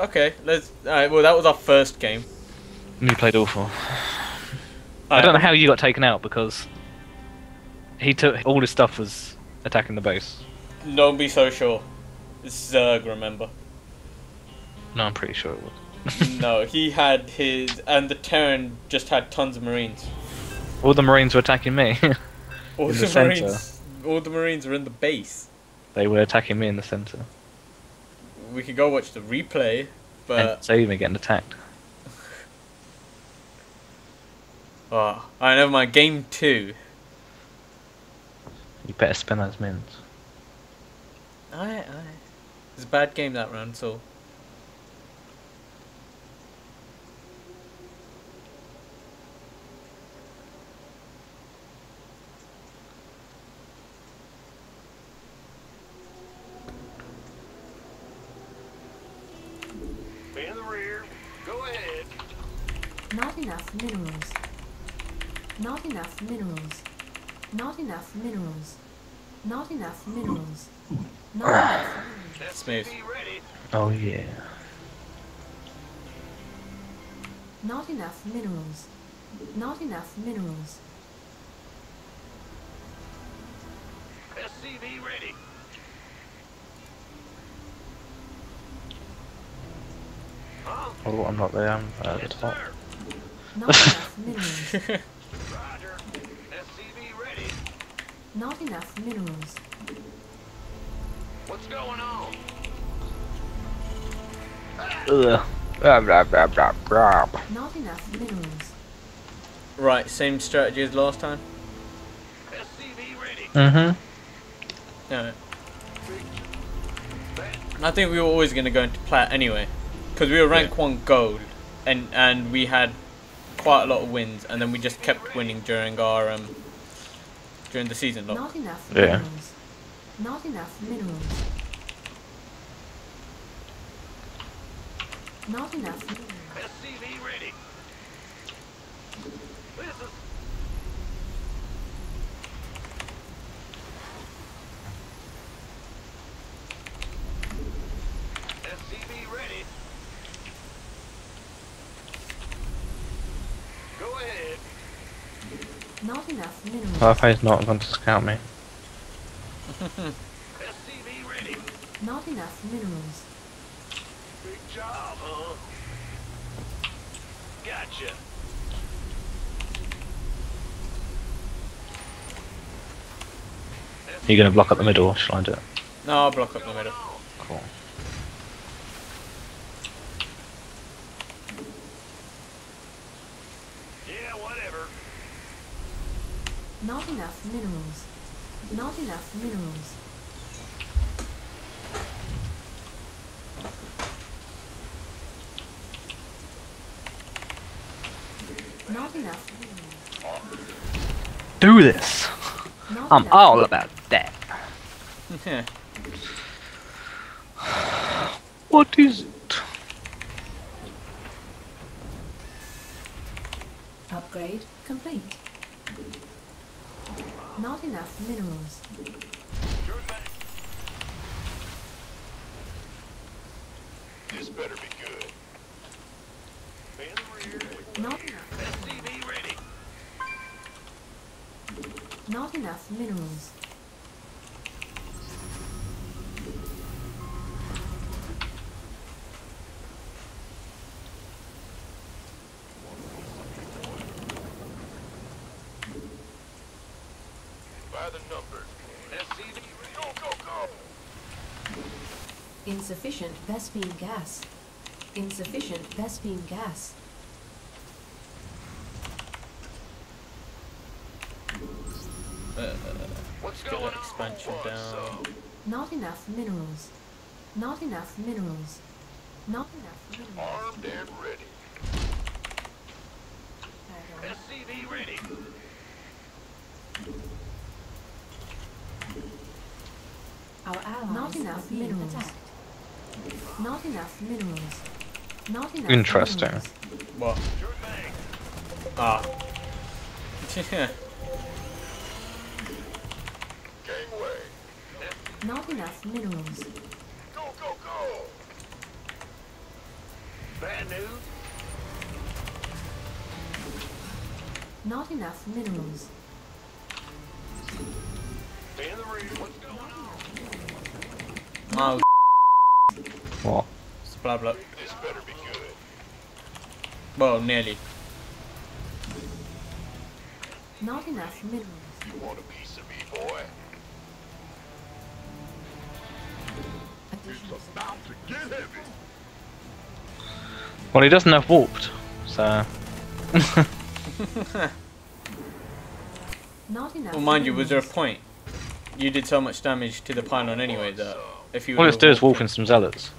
Okay, let's. Alright, well, that was our first game. We played awful. I don't know how you got taken out because he took all his stuff was attacking the base. Don't be so sure. It's Zerg, remember? No, I'm pretty sure it was. No, he had his, and the Terran just had tons of Marines. All the Marines were attacking me. All the Marines were in the base. They were attacking me in the center. We could go watch the replay, but and save me getting attacked. Oh, I never mind. Game 2. You better spend those minutes. It was a bad game that round, so. In the rear. Go ahead. Not enough minerals. Not enough minerals. Not enough minerals. Not enough minerals. Not enough minerals. That's smooth. Oh yeah. Not enough minerals. Not enough minerals. SCV ready. Oh, I'm not there. I'm at the top. Not enough minerals. Roger. SCV ready. Not enough minerals. What's going on? Ugh. Not enough minerals. Right, same strategy as last time. SCV ready. Mm-hmm. Alright. I think we were always going to go into plat anyway. Because we were rank 1 gold, and we had quite a lot of wins, and then we just kept winning during our during the season. Lot. Not enough minerals. Not enough minerals. Not enough minerals. SCV ready. SCV ready. Not enough minerals. Firefly's not going to scout me. SCV ready. Not enough minerals. Big job, huh? Gotcha. Are you going to block up the middle or shall I do it? No, I'll block up the middle. Cool. Not enough minerals. Not enough minerals. Not enough minerals. Do this! Not I'm all minerals. About that. What is it? Upgrade complete. Not enough minerals. This better be good. Not enough. SCV ready. Not enough minerals. Insufficient Vespene gas. Insufficient Vespene gas. What's going on? Expansion down. Not enough minerals. Not enough minerals. Not enough minerals. Armed and ready. SCV ready. Our allies not enough minerals. Attacked. Not enough minerals. Not enough. Interesting. Minerals. What? Ah. Not enough minerals. Go, go, go. Bad news. Not enough minerals. Stay in the room. What's going on? Oh, what? Blah blah. This better be good. Well, nearly. Not enough minerals. You want a piece of me, boy? It's about to get heavy. Well, he doesn't have warped, so. Not enough. Well, mind you, was there a point? You did so much damage to the pylon anyway that if you. All you have to do is walk in some zealots.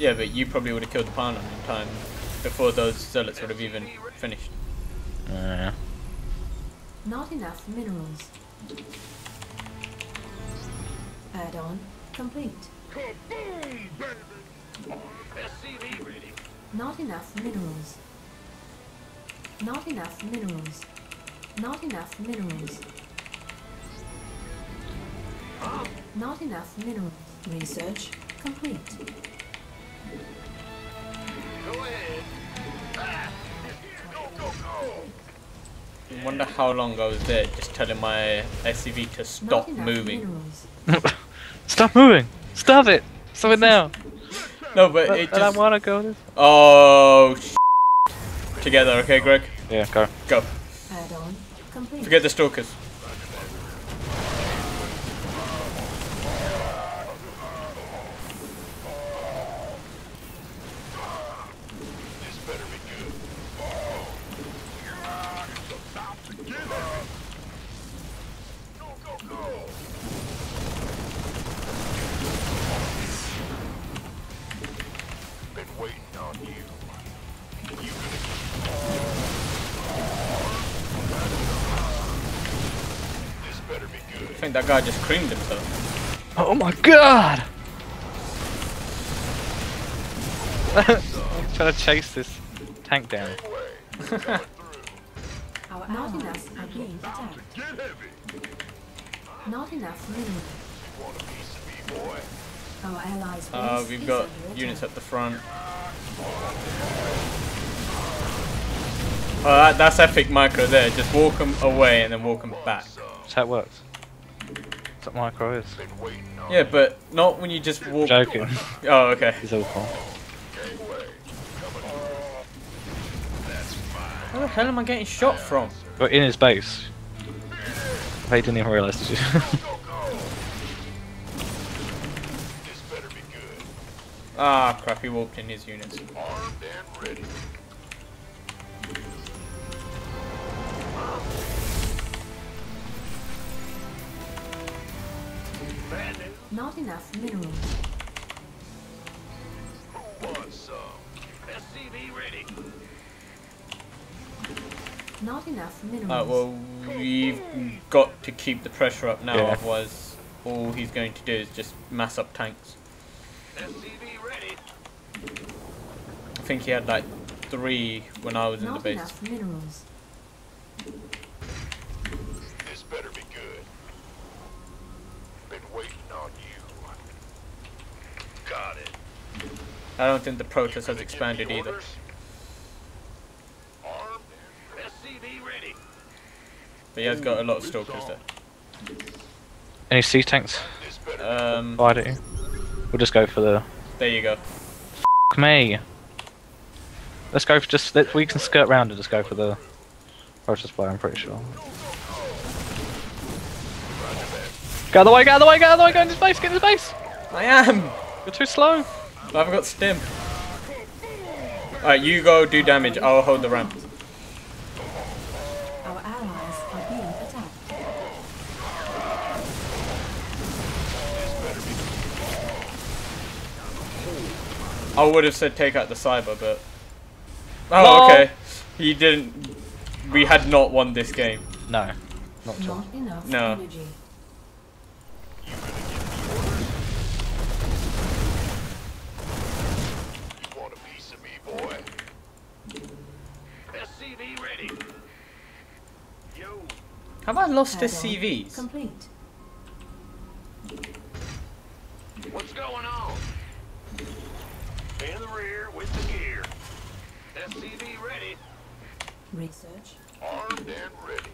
Yeah, but you probably would have killed the pylon in time before those zealots would have even finished. Yeah. Not enough minerals. Add-on complete. Kaboom, baby! SCV ready. Not enough minerals. Not enough minerals. Not enough minerals. Not enough minerals. Research complete. Go ahead. I wonder how long I was there just telling my SCV to stop moving. Stop moving! Stop it! Stop it now! No, but it just... I want to go this... Oh, sh**. Together, okay, Greg? Yeah, go. Go. Forget the stalkers. I think that guy just creamed himself. Oh my god! I'm trying to chase this tank down. Our allies are being attacked. Not enough minerals. Our allies. We've got units at the front. Oh, that's epic micro there. Just walk them away and then walk them back. That's how it works. That micro is. Yeah, but not when you just walk. Joking. Oh, okay. He's awful. Where the hell am I getting shot from? But in his base. They didn't even realise, did you? Ah, crap! He walked in his units. Not enough minerals. Who wants some? SCV ready. Not enough minerals. Well, we've got to keep the pressure up now, yeah. Otherwise all he's going to do is just mass up tanks. SCV ready. I think he had like 3 when I was in the base. Not enough minerals. This better be good. Been waiting on you. Got it. I don't think the Protoss has expanded either. Armed. SCV ready. But he has got a lot of stalkers there. Any sea tanks? Why don't you? We'll just go for the. There you go. F me. Let's go for just. We can skirt round and just go for the Protoss player. I'm pretty sure. Get out of the way, get out of the way, get out of the way, go into space, get into space! I am! You're too slow! I haven't got stim. Alright, you go do damage, I'll hold the ramp. Our allies are being attacked. I would have said take out the cyber, but... Oh, okay. He didn't... We had not won this game. No. Not at all. No. Energy. Have I lost SCVs? Complete. What's going on? Stay in to the rear with the gear. SCV ready. Research. Armed and ready.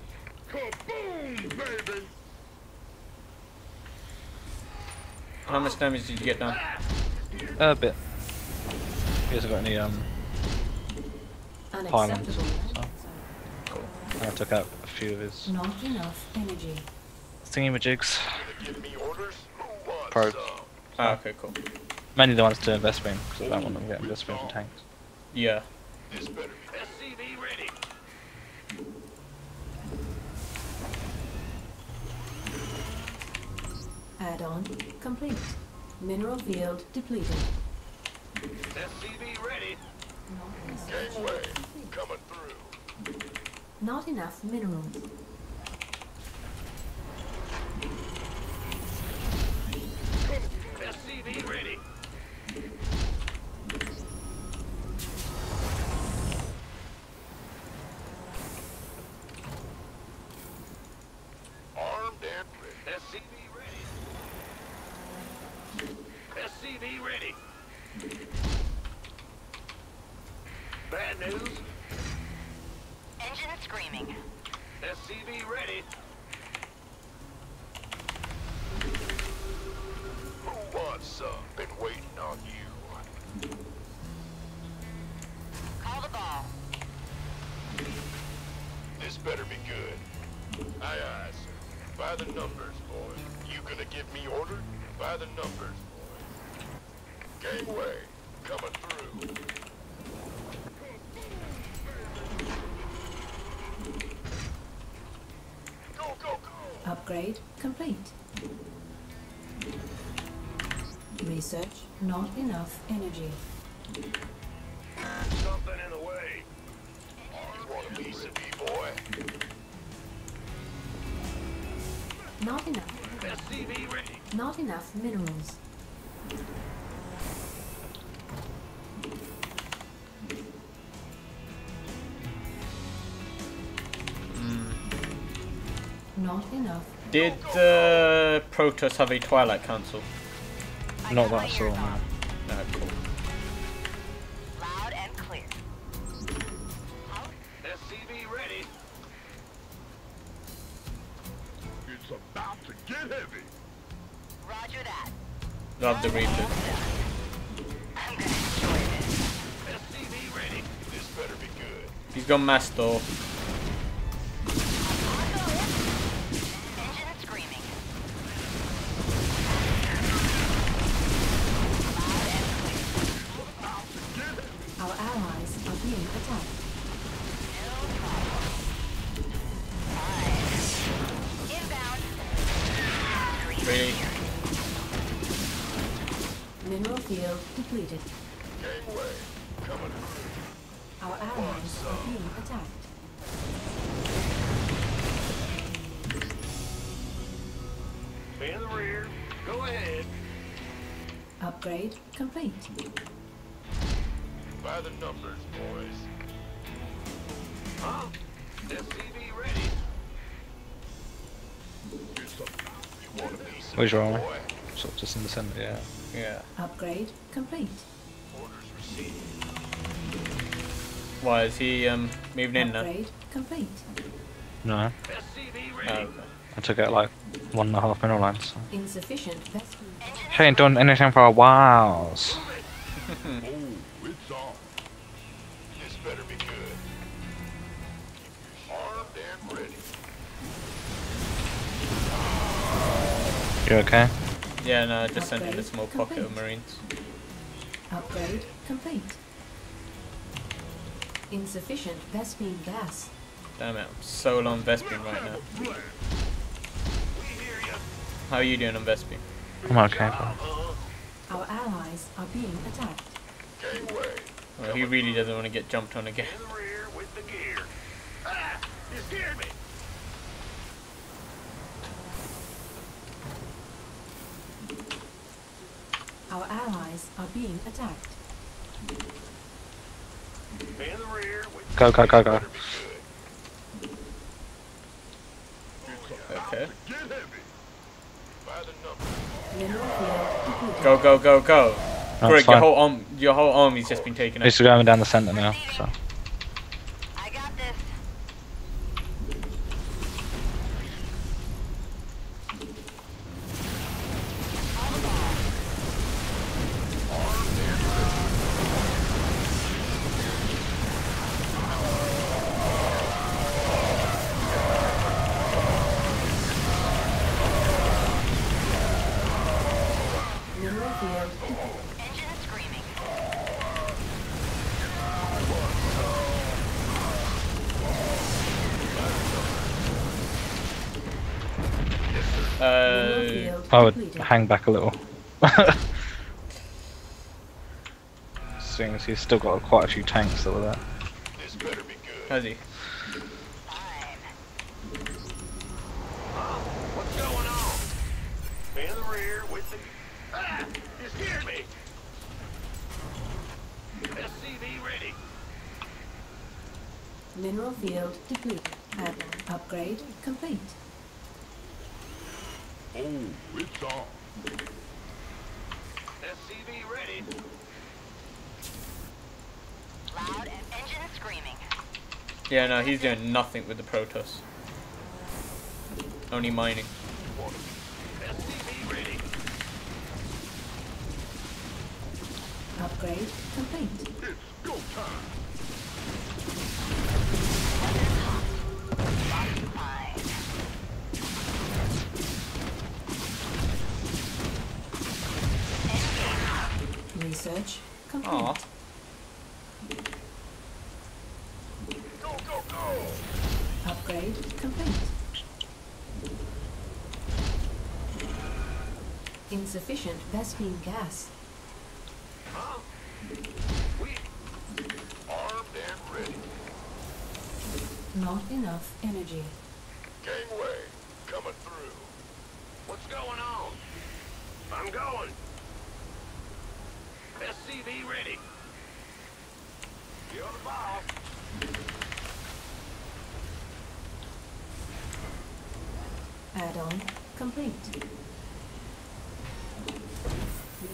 Kaboom, baby! How much damage did you get done? A bit. He hasn't got any pylons. So. Cool. I took out a few of his. Not enough energy. Thingamajigs. Probe. Ah, okay, cool. Mainly the ones to Vespene, because I don't want them getting Vespene from tanks. Yeah. SCV ready. Add-on complete. Mineral field depleted. SCV ready. Gateway coming through. Not enough minerals. SCV ready. Armed and ready. SCV ready. SCV ready. Bad news. Engine screaming. SCV ready. Who wants some? Been waiting on you. Call the ball. This better be good. Aye, aye, sir. By the numbers, boy. You gonna give me order? By the numbers, boy. Gateway coming through. Go, go, go! Upgrade complete. Research, not enough energy. Something in the way. You want a piece of me, boy? Not enough. SCV ready. Not enough minerals. Not enough. Did Protoss have a Twilight Council? Not that I saw, man. No, cool. Loud and clear. SCV ready. It's about to get heavy. Roger that. Love the Reaper. I'm gonna enjoy this. SCV ready. This better be good. He's gone mass door. Mineral field depleted. Gateway coming. Our allies are being attacked. Be in the rear. Go ahead. Upgrade complete. By the numbers, boys. Huh? SCV ready. Where's your army? Sort of just in the center, yeah. Yeah. Upgrade complete. Orders received. Why is he moving in now? Upgrade complete. No. SCV ready. I took out like 1.5 mineral lines. So. Insufficient. She ain't done anything for a while. Oh, it's on. This better be good. Armed and ready. You okay? Yeah, no, I just sent in a small pocket of marines. Upgrade complete. Insufficient Vespene gas. Damn it, I'm so low on Vespene right now. How are you doing on Vespene? I'm okay, pal. Our allies are being attacked. Well, he really doesn't want to get jumped on again. In the rear with the gear. Ah, you scared me. Our allies are being attacked. In the rear with go, go, go, go. Okay. Go, go, go, go. Greg, your whole army's just been taken out. It's going down the centre now, so. I got this. I would hang back a little. Seeing as he's still got quite a few tanks that were there. This better be good. Has he? What's going on? In the rear with the... Ah! You scared me! SCV ready. Mineral field depleted. Upgrade complete. Oh, it's on. SCV ready. Loud and engine screaming. Yeah, no, he's doing nothing with the Protoss. Only mining. SCV ready. Upgrade complete. It's go time. Research complete. Aww. Go, go, go! Upgrade complete. Insufficient Vespene gas. Huh? We armed and ready. Not enough energy. Gangway coming through. What's going on? I'm going. SCV ready. You're the boss. Add-on complete.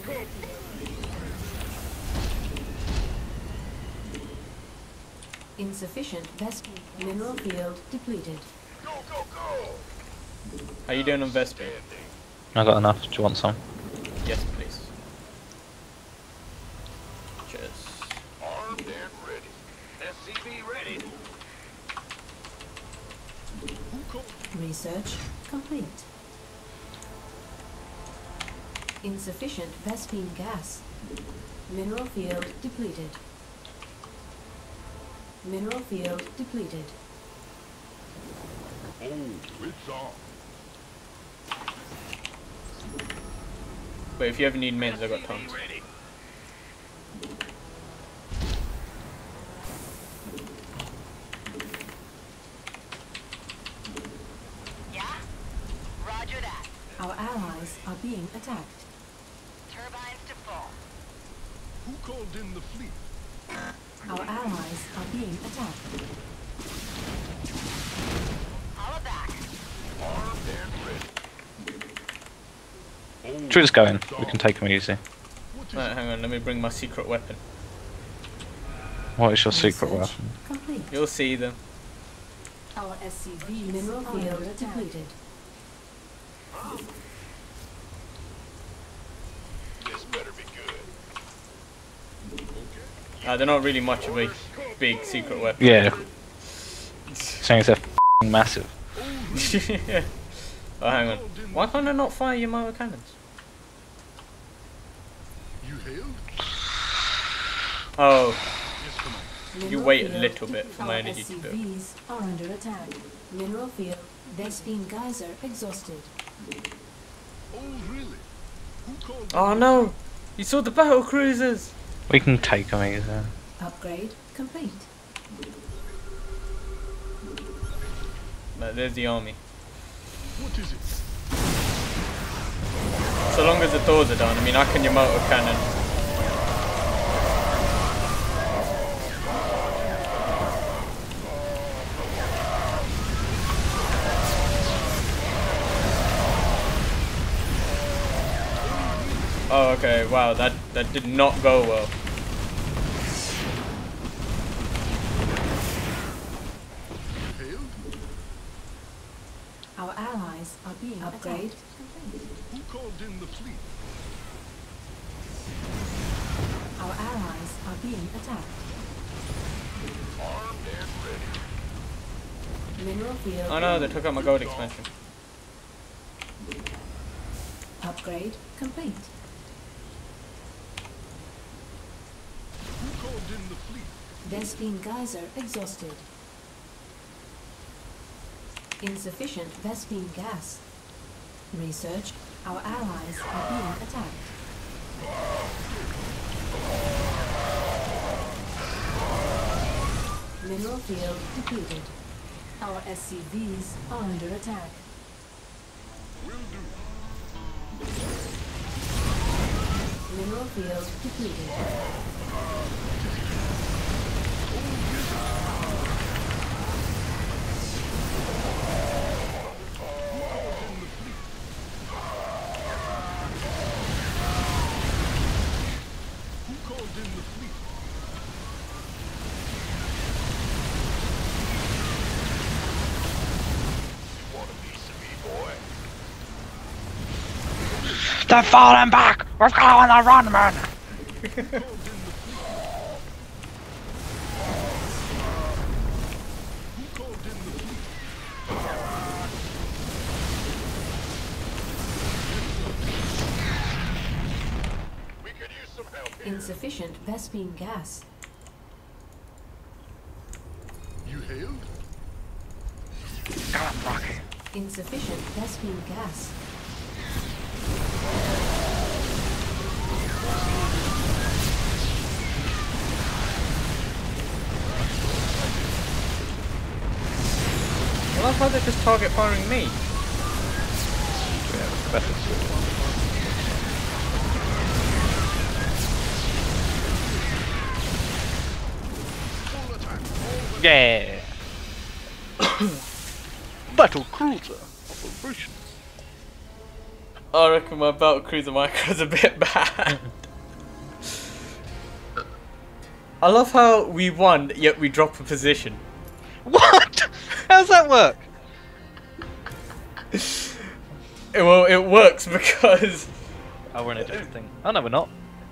Good. Insufficient Vespene. Mineral field depleted. Go, go, go! How you doing on Vespene? I got enough. Do you want some? Yes, please. Armed and ready. SCV ready. Research complete. Insufficient Vespene gas. Mineral field depleted. Mineral field depleted. Oh, it's on. Wait, if you ever need mins, I've got tons. Our allies are being attacked. Turbines to full. Who called in the fleet? Our allies are being attacked. All back. Armed and ready. Troops going. We can take them easy. Right, hang on. Let me bring my secret weapon. What is your secret weapon? Complete. You'll see them. Our SCV mineral field depleted. This better be good. Okay. They're not really much of a big secret weapon. Yeah. Saying they're f***ing massive. Yeah. Oh, hang on. Why can't I not fire your motor cannons? Oh. You wait a little bit for my energy to build. SCVs are under attack. Mineral field. Vespene geyser exhausted. Oh, really? Who called? Oh no! You saw the battlecruisers! We can take them either. Upgrade complete. No, there's the army. What is it? So long as the doors are down, I mean, I can Yamato cannon. Oh, okay, wow, that That did not go well. Our allies are being upgraded. Who called in the fleet? Our allies are being attacked. Armed and ready. Mineral field. Oh no, they took out my gold expansion. Upgrade complete. Who called in the fleet? Vespene geyser exhausted. Insufficient Vespene gas. Research. Our allies are being attacked. Mineral field depleted. Our SCVs are under attack. Will do. Mineral field depleted. They're falling back! We're going to run, man! Insufficient Vespene gas. You hailed? God, rocket. Insufficient Vespene gas. I love how they're just target firing me. Yeah, that's a good one. Yeah! Battlecruiser operations. I reckon my Battlecruiser micro's a bit bad. I love how we won, yet we dropped a position. What? How does that work? Well, it works because... Oh, we're in a different thing. Oh, no, we're not.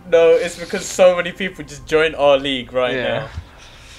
No, it's because so many people just joined our league right now.